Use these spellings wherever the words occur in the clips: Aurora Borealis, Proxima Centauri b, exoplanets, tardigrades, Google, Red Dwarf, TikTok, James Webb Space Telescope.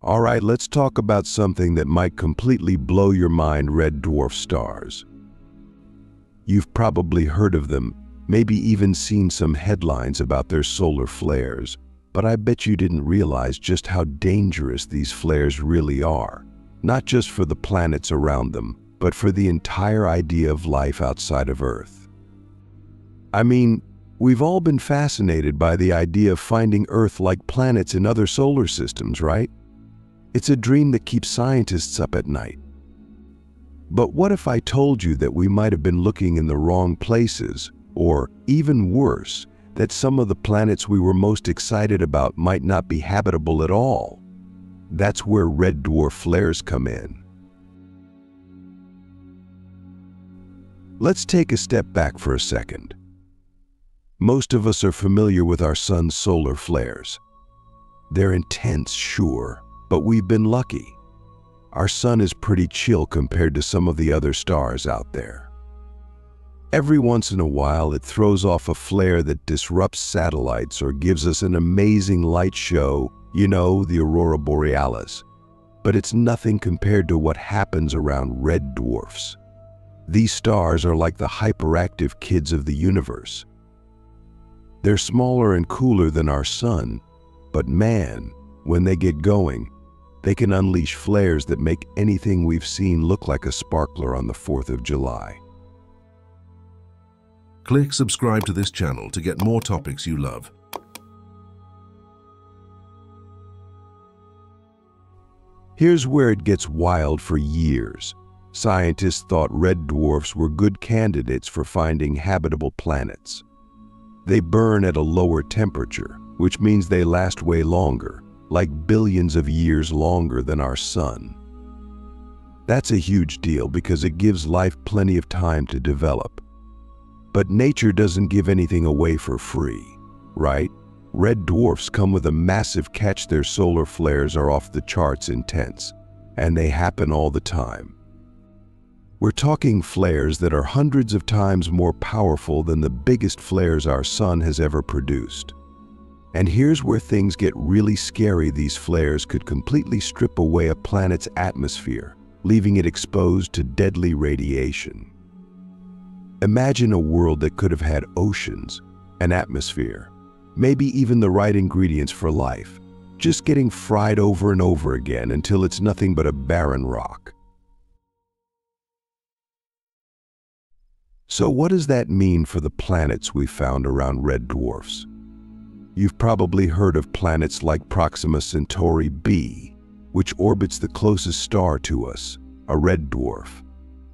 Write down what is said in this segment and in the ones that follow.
All right, let's talk about something that might completely blow your mind, red dwarf stars. You've probably heard of them, maybe even seen some headlines about their solar flares, but I bet you didn't realize just how dangerous these flares really are, not just for the planets around them, but for the entire idea of life outside of Earth. I mean, we've all been fascinated by the idea of finding Earth-like planets in other solar systems, right? It's a dream that keeps scientists up at night. But what if I told you that we might have been looking in the wrong places, or even worse, that some of the planets we were most excited about might not be habitable at all? That's where red dwarf flares come in. Let's take a step back for a second. Most of us are familiar with our sun's solar flares. They're intense, sure, but we've been lucky. Our sun is pretty chill compared to some of the other stars out there. Every once in a while, it throws off a flare that disrupts satellites or gives us an amazing light show, you know, the Aurora Borealis. But it's nothing compared to what happens around red dwarfs. These stars are like the hyperactive kids of the universe. They're smaller and cooler than our sun, but man, when they get going, they can unleash flares that make anything we've seen look like a sparkler on the 4th of July. Click subscribe to this channel to get more topics you love. Here's where it gets wild. For years, scientists thought red dwarfs were good candidates for finding habitable planets. They burn at a lower temperature, which means they last way longer, like billions of years longer than our sun. That's a huge deal because it gives life plenty of time to develop. But nature doesn't give anything away for free, right? Red dwarfs come with a massive catch. Their solar flares are off the charts intense, and they happen all the time. We're talking flares that are hundreds of times more powerful than the biggest flares our sun has ever produced. And here's where things get really scary. These flares could completely strip away a planet's atmosphere, leaving it exposed to deadly radiation. Imagine a world that could have had oceans, an atmosphere, maybe even the right ingredients for life, just getting fried over and over again until it's nothing but a barren rock. So what does that mean for the planets we found around red dwarfs? You've probably heard of planets like Proxima Centauri b, which orbits the closest star to us, a red dwarf.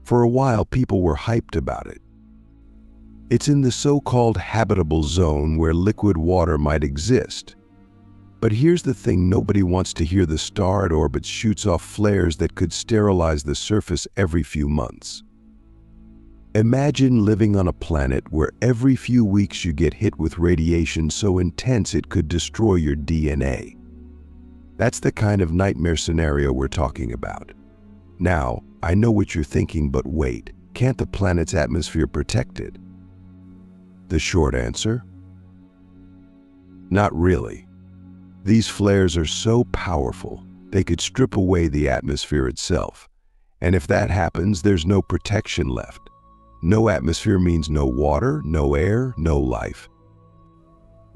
For a while, people were hyped about it. It's in the so-called habitable zone where liquid water might exist. But here's the thing, nobody wants to hear the star it orbits shoots off flares that could sterilize the surface every few months. Imagine living on a planet where every few weeks you get hit with radiation so intense it could destroy your DNA. That's the kind of nightmare scenario we're talking about. Now, I know what you're thinking, but wait, can't the planet's atmosphere protect it? The short answer? Not really. These flares are so powerful, they could strip away the atmosphere itself. And if that happens, there's no protection left. No atmosphere means no water, no air, no life.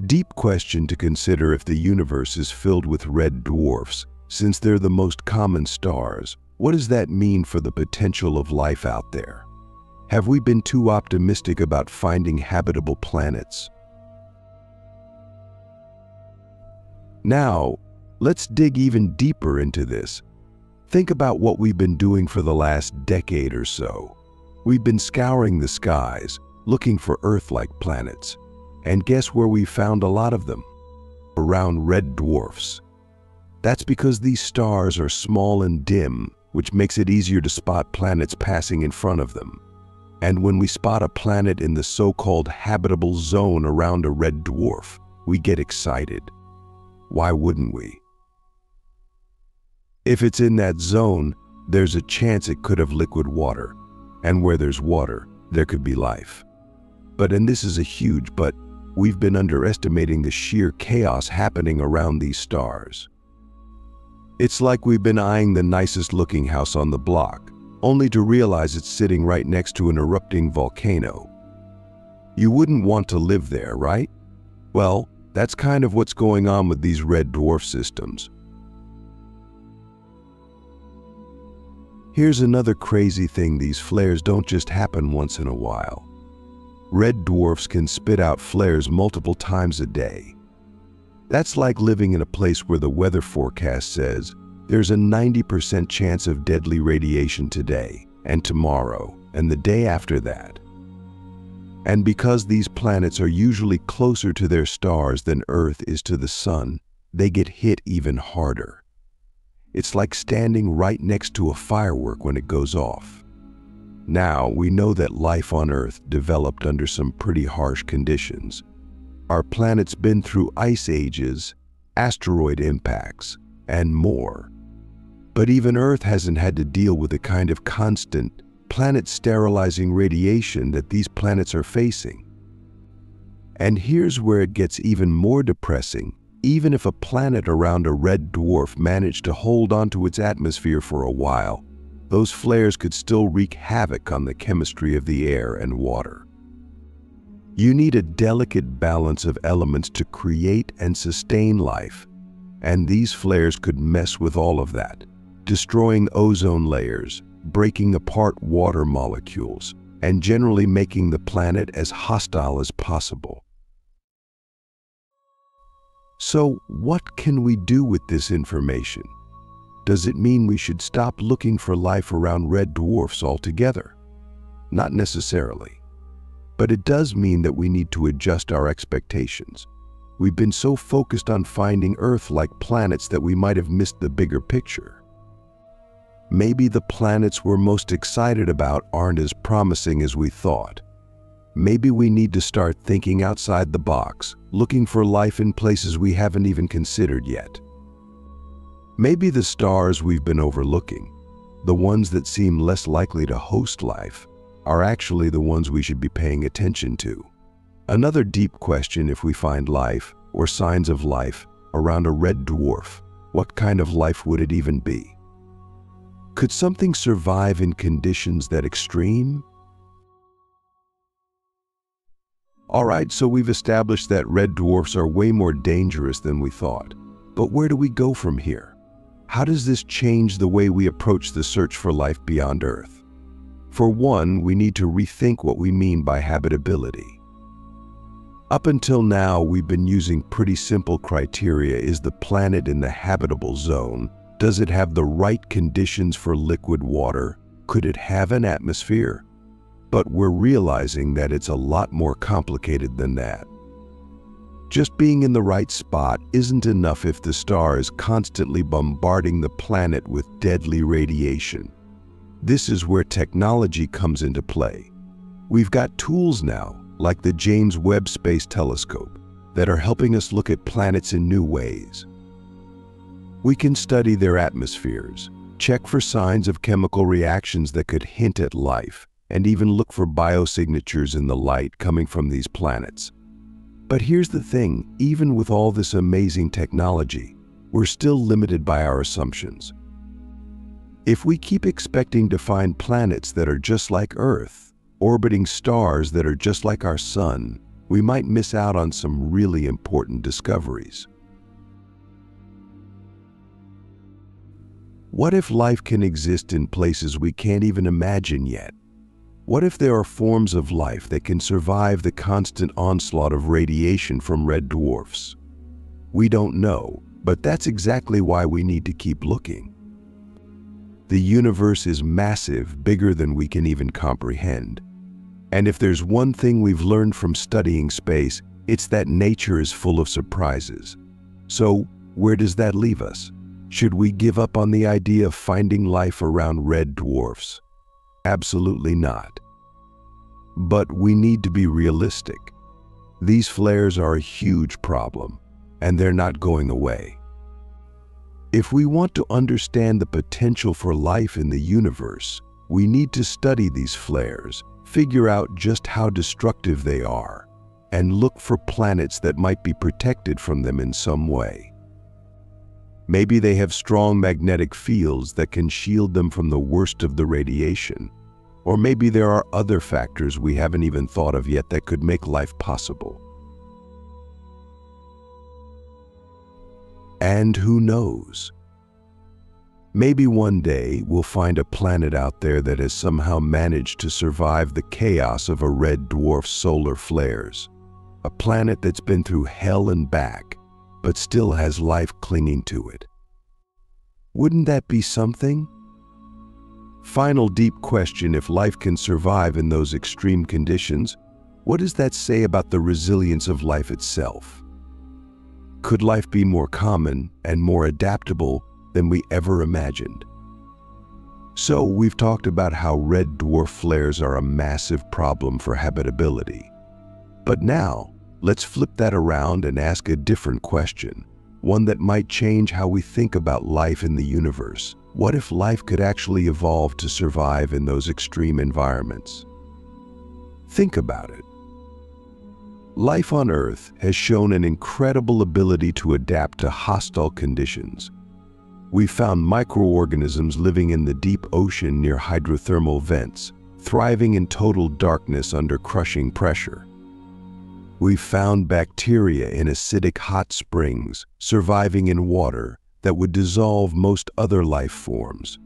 Deep question to consider if the universe is filled with red dwarfs. Since they're the most common stars, what does that mean for the potential of life out there? Have we been too optimistic about finding habitable planets? Now, let's dig even deeper into this. Think about what we've been doing for the last decade or so. We've been scouring the skies, looking for Earth-like planets. And guess where we found a lot of them? Around red dwarfs. That's because these stars are small and dim, which makes it easier to spot planets passing in front of them. And when we spot a planet in the so-called habitable zone around a red dwarf, we get excited. Why wouldn't we? If it's in that zone, there's a chance it could have liquid water. And where there's water, there could be life. But, and this is a huge but, we've been underestimating the sheer chaos happening around these stars. It's like we've been eyeing the nicest looking house on the block, only to realize it's sitting right next to an erupting volcano. You wouldn't want to live there, right? Well, that's kind of what's going on with these red dwarf systems. Here's another crazy thing: these flares don't just happen once in a while. Red dwarfs can spit out flares multiple times a day. That's like living in a place where the weather forecast says there's a 90% chance of deadly radiation today, and tomorrow, and the day after that. And because these planets are usually closer to their stars than Earth is to the sun, they get hit even harder. It's like standing right next to a firework when it goes off. Now, we know that life on Earth developed under some pretty harsh conditions. Our planet's been through ice ages, asteroid impacts, and more. But even Earth hasn't had to deal with the kind of constant, planet-sterilizing radiation that these planets are facing. And here's where it gets even more depressing. Even if a planet around a red dwarf managed to hold onto its atmosphere for a while, those flares could still wreak havoc on the chemistry of the air and water. You need a delicate balance of elements to create and sustain life, and these flares could mess with all of that, destroying ozone layers, breaking apart water molecules, and generally making the planet as hostile as possible. So, what can we do with this information? Does it mean we should stop looking for life around red dwarfs altogether? Not necessarily. But it does mean that we need to adjust our expectations. We've been so focused on finding Earth-like planets that we might have missed the bigger picture. Maybe the planets we're most excited about aren't as promising as we thought. Maybe we need to start thinking outside the box, looking for life in places we haven't even considered yet. Maybe the stars we've been overlooking, the ones that seem less likely to host life, are actually the ones we should be paying attention to. Another deep question: if we find life, or signs of life, around a red dwarf, what kind of life would it even be? Could something survive in conditions that extreme? Alright, so we've established that red dwarfs are way more dangerous than we thought. But where do we go from here? How does this change the way we approach the search for life beyond Earth? For one, we need to rethink what we mean by habitability. Up until now, we've been using pretty simple criteria. Is the planet in the habitable zone? Does it have the right conditions for liquid water? Could it have an atmosphere? But we're realizing that it's a lot more complicated than that. Just being in the right spot isn't enough if the star is constantly bombarding the planet with deadly radiation. This is where technology comes into play. We've got tools now, like the James Webb Space Telescope, that are helping us look at planets in new ways. We can study their atmospheres, check for signs of chemical reactions that could hint at life, and even look for biosignatures in the light coming from these planets. But here's the thing: even with all this amazing technology, we're still limited by our assumptions. If we keep expecting to find planets that are just like Earth, orbiting stars that are just like our sun, we might miss out on some really important discoveries. What if life can exist in places we can't even imagine yet? What if there are forms of life that can survive the constant onslaught of radiation from red dwarfs? We don't know, but that's exactly why we need to keep looking. The universe is massive, bigger than we can even comprehend. And if there's one thing we've learned from studying space, it's that nature is full of surprises. So, where does that leave us? Should we give up on the idea of finding life around red dwarfs? Absolutely not. But we need to be realistic. These flares are a huge problem, and they're not going away. If we want to understand the potential for life in the universe, we need to study these flares, figure out just how destructive they are, and look for planets that might be protected from them in some way. Maybe they have strong magnetic fields that can shield them from the worst of the radiation. Or maybe there are other factors we haven't even thought of yet that could make life possible. And who knows? Maybe one day we'll find a planet out there that has somehow managed to survive the chaos of a red dwarf's solar flares. A planet that's been through hell and back, but still has life clinging to it. Wouldn't that be something? Final deep question: if life can survive in those extreme conditions, what does that say about the resilience of life itself? Could life be more common and more adaptable than we ever imagined? So we've talked about how red dwarf flares are a massive problem for habitability. But now, let's flip that around and ask a different question, one that might change how we think about life in the universe. What if life could actually evolve to survive in those extreme environments? Think about it. Life on Earth has shown an incredible ability to adapt to hostile conditions. We've found microorganisms living in the deep ocean near hydrothermal vents, thriving in total darkness under crushing pressure. We've found bacteria in acidic hot springs, surviving in water that would dissolve most other life forms.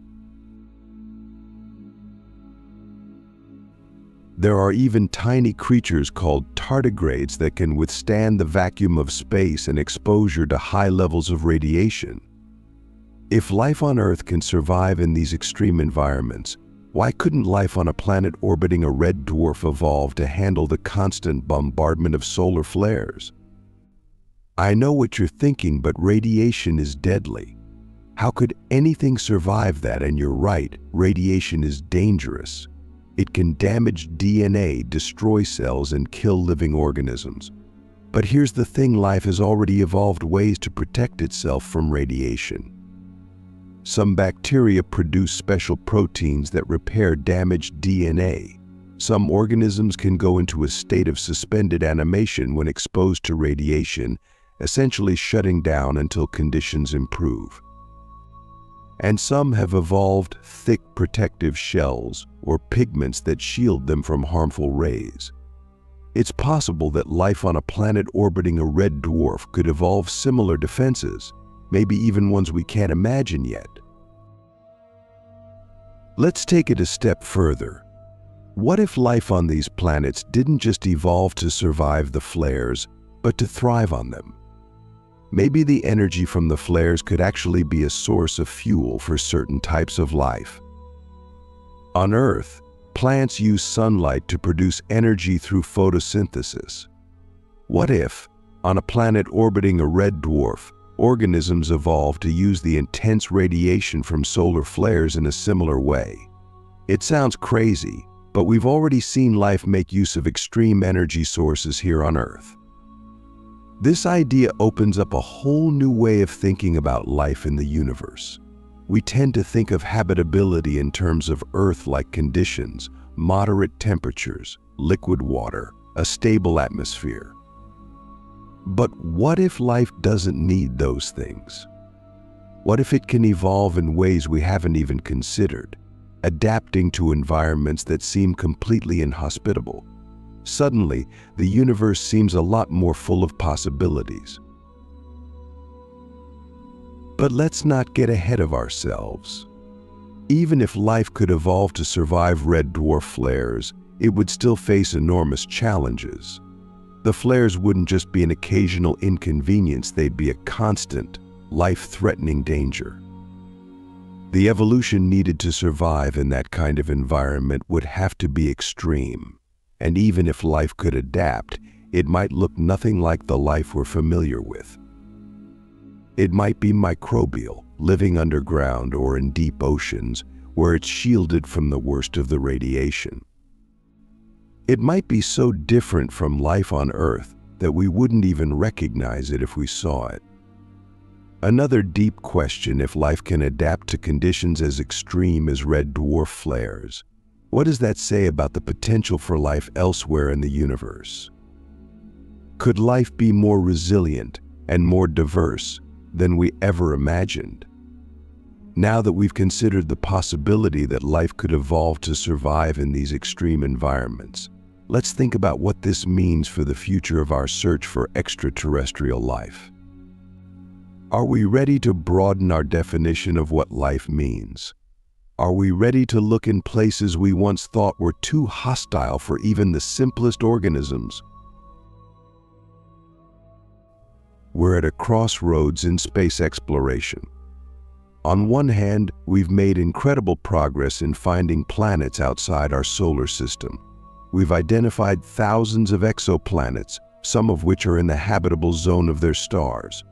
There are even tiny creatures called tardigrades that can withstand the vacuum of space and exposure to high levels of radiation. If life on Earth can survive in these extreme environments, why couldn't life on a planet orbiting a red dwarf evolve to handle the constant bombardment of solar flares? I know what you're thinking, but radiation is deadly. How could anything survive that? And you're right, radiation is dangerous. It can damage DNA, destroy cells, and kill living organisms. But here's the thing: life has already evolved ways to protect itself from radiation. Some bacteria produce special proteins that repair damaged DNA. Some organisms can go into a state of suspended animation when exposed to radiation, essentially shutting down until conditions improve. And some have evolved thick protective shells or pigments that shield them from harmful rays. It's possible that life on a planet orbiting a red dwarf could evolve similar defenses, maybe even ones we can't imagine yet. Let's take it a step further. What if life on these planets didn't just evolve to survive the flares, but to thrive on them? Maybe the energy from the flares could actually be a source of fuel for certain types of life. On Earth, plants use sunlight to produce energy through photosynthesis. What if, on a planet orbiting a red dwarf, organisms evolved to use the intense radiation from solar flares in a similar way? It sounds crazy, but we've already seen life make use of extreme energy sources here on Earth. This idea opens up a whole new way of thinking about life in the universe. We tend to think of habitability in terms of Earth-like conditions, moderate temperatures, liquid water, a stable atmosphere. But what if life doesn't need those things? What if it can evolve in ways we haven't even considered, adapting to environments that seem completely inhospitable? Suddenly, the universe seems a lot more full of possibilities. But let's not get ahead of ourselves. Even if life could evolve to survive red dwarf flares, it would still face enormous challenges. The flares wouldn't just be an occasional inconvenience, they'd be a constant, life-threatening danger. The evolution needed to survive in that kind of environment would have to be extreme, and even if life could adapt, it might look nothing like the life we're familiar with. It might be microbial, living underground or in deep oceans, where it's shielded from the worst of the radiation. It might be so different from life on Earth that we wouldn't even recognize it if we saw it. Another deep question: if life can adapt to conditions as extreme as red dwarf flares, what does that say about the potential for life elsewhere in the universe? Could life be more resilient and more diverse, than we ever imagined. Now that we've considered the possibility that life could evolve to survive in these extreme environments, let's think about what this means for the future of our search for extraterrestrial life. Are we ready to broaden our definition of what life means? Are we ready to look in places we once thought were too hostile for even the simplest organisms? We're at a crossroads in space exploration. On one hand, we've made incredible progress in finding planets outside our solar system. We've identified thousands of exoplanets, some of which are in the habitable zone of their stars.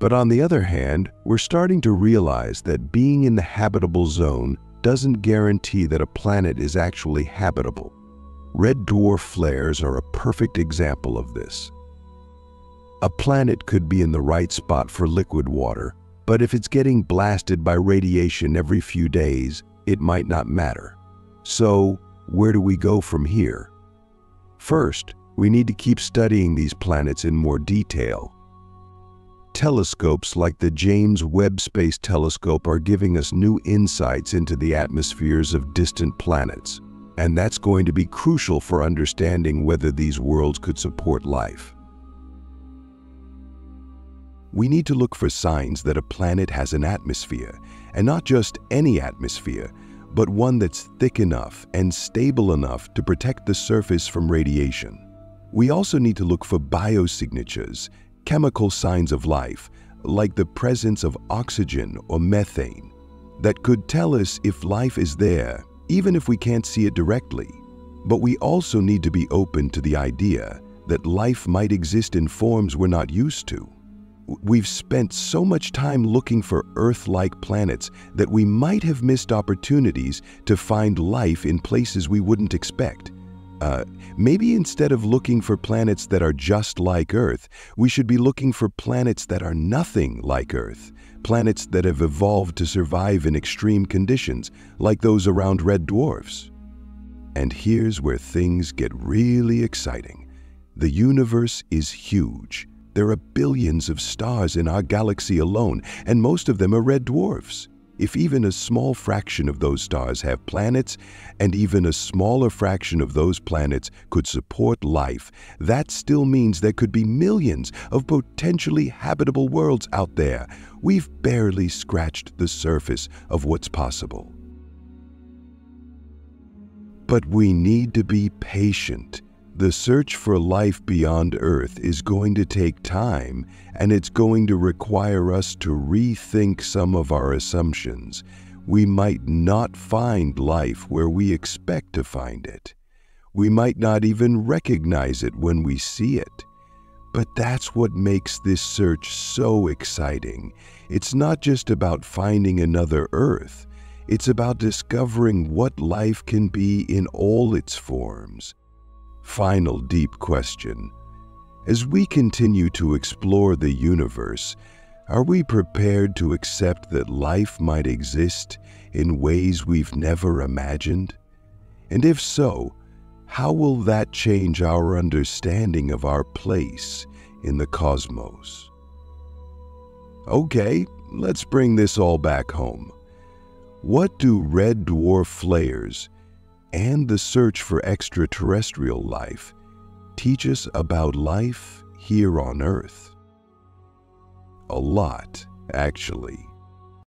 But on the other hand, we're starting to realize that being in the habitable zone doesn't guarantee that a planet is actually habitable. Red dwarf flares are a perfect example of this. A planet could be in the right spot for liquid water, but if it's getting blasted by radiation every few days, it might not matter. So, where do we go from here? First, we need to keep studying these planets in more detail. Telescopes like the James Webb Space Telescope are giving us new insights into the atmospheres of distant planets, and that's going to be crucial for understanding whether these worlds could support life. We need to look for signs that a planet has an atmosphere, and not just any atmosphere, but one that's thick enough and stable enough to protect the surface from radiation. We also need to look for biosignatures, chemical signs of life, like the presence of oxygen or methane, that could tell us if life is there, even if we can't see it directly. But we also need to be open to the idea that life might exist in forms we're not used to. We've spent so much time looking for Earth-like planets that we might have missed opportunities to find life in places we wouldn't expect. Maybe instead of looking for planets that are just like Earth, we should be looking for planets that are nothing like Earth, planets that have evolved to survive in extreme conditions, like those around red dwarfs. And here's where things get really exciting. The universe is huge. There are billions of stars in our galaxy alone, and most of them are red dwarfs. If even a small fraction of those stars have planets, and even a smaller fraction of those planets could support life, that still means there could be millions of potentially habitable worlds out there. We've barely scratched the surface of what's possible. But we need to be patient. The search for life beyond Earth is going to take time, and it's going to require us to rethink some of our assumptions. We might not find life where we expect to find it. We might not even recognize it when we see it. But that's what makes this search so exciting. It's not just about finding another Earth. It's about discovering what life can be in all its forms. Final deep question. As we continue to explore the universe, are we prepared to accept that life might exist in ways we've never imagined? And if so, how will that change our understanding of our place in the cosmos? Okay, let's bring this all back home. What do red dwarf flares and the search for extraterrestrial life teach us about life here on Earth? A lot, actually.